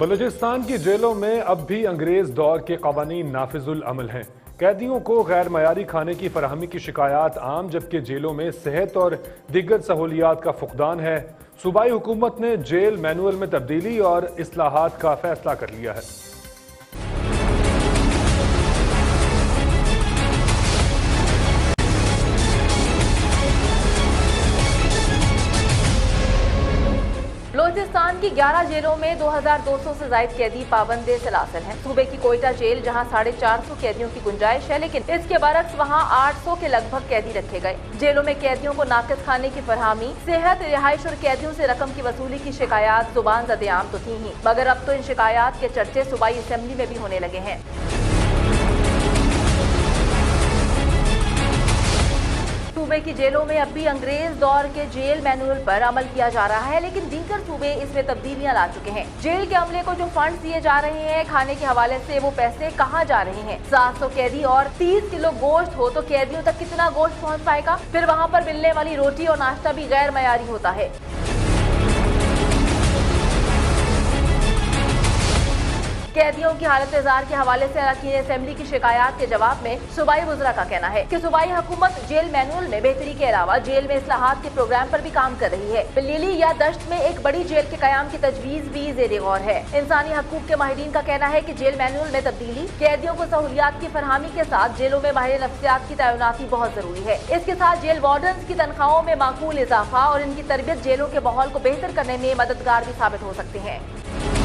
बलूचिस्तान की जेलों में अब भी अंग्रेज दौर के कानून नाफिजुल अमल हैं। कैदियों को गैर मयारी खाने की फराहमी की शिकायत आम, जबकि जेलों में सेहत और दिगर सहूलियात का फुकदान है। सूबाई हुकूमत ने जेल मैनुअल में तब्दीली और इस्लाहात का फैसला कर लिया है। बलूचिस्तान की 11 जेलों में 2200 से ज्यादा कैदी पाबंद सलासल हैं। सूबे की कोयटा जेल जहां 450 कैदियों की गुंजाइश है, लेकिन इसके बरक्स वहां 800 के लगभग कैदी रखे गए। जेलों में कैदियों को नाकस खाने की फरहमी, सेहत, रिहाइश और कैदियों से रकम की वसूली की शिकायत जुबान ज़द-ए-आम तो थी ही, मगर अब तो इन शिकायत के चर्चे सूबाई असेंबली में भी होने लगे हैं। सूबे की जेलों में अब भी अंग्रेज दौर के जेल मैनुअल पर अमल किया जा रहा है, लेकिन दीगर सूबे इसमें तब्दीलियां ला चुके हैं। जेल के अमले को जो फंड दिए जा रहे हैं, खाने के हवाले से वो पैसे कहाँ जा रहे हैं? 700 कैदी और 30 किलो गोश्त हो तो कैदियों तक कितना गोश्त पहुँच पाएगा? फिर वहाँ पर मिलने वाली रोटी और नाश्ता भी गैर मयारी होता है। कैदियों की हालत इजार के हवाले से अरकान असेंबली की शिकायत के जवाब में सूबाई वज़रा का कहना है कि सूबाई हुकूमत जेल मैनुअल में बेहतरी के अलावा जेल में इस्लाहात के प्रोग्राम पर भी काम कर रही है। बलीली या दश्त में एक बड़ी जेल के कयाम की तजवीज़ भी ज़ेर-ए-गौर है। इंसानी हकूक़ के माहिरीन का कहना है कि जेल मैनुअल में तब्दीली कैदियों को सहूलियात की फरहमी के साथ जेलों में माहिर नफ्सियात की तैनाती बहुत ज़रूरी है। इसके साथ जेल वार्डन्स की तनख्वाहों में माकूल इजाफा और इनकी तरबियत जेलों के माहौल को बेहतर करने में मददगार भी साबित हो सकते हैं।